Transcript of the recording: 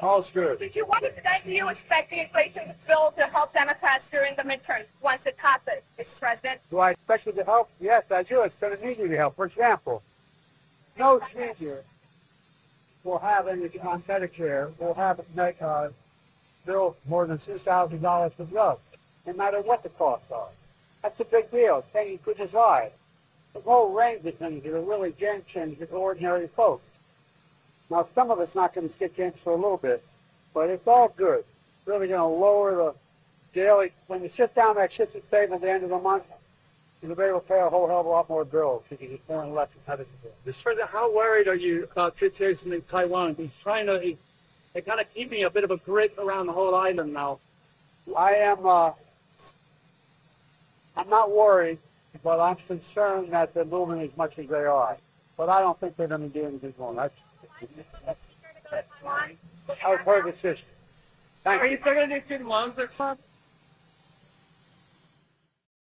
All good. Did you want to thank you expecting inflation to bill to help Democrats during the midterm once it passes, Mr. President? Do I expect it to help? Yes, I do. It's going to need you to help. For example, no senior will have any on Medicare will have bill more than $6,000 for drugs, no matter what the costs are. That's a big deal. It's taking people's lives. The whole range of things that are really game changers for ordinary folks. Now, some of it's not going to stick in for a little bit, but it's all good. It's really going to lower the daily. When you sit down that shit that's saved at the end of the month, you'll be able to pay a whole hell of a lot more bills if you just learn less of how to do it. Mr. President, how worried are you about situation in Taiwan? He's trying to, they're kind of keeping a bit of a grip around the whole island now. I am, I'm not worried, but I'm concerned that they're moving as much as they are. But I don't think they're going to do anything wrong. I've heard the system. Thank you. Are you going to do student loans or something?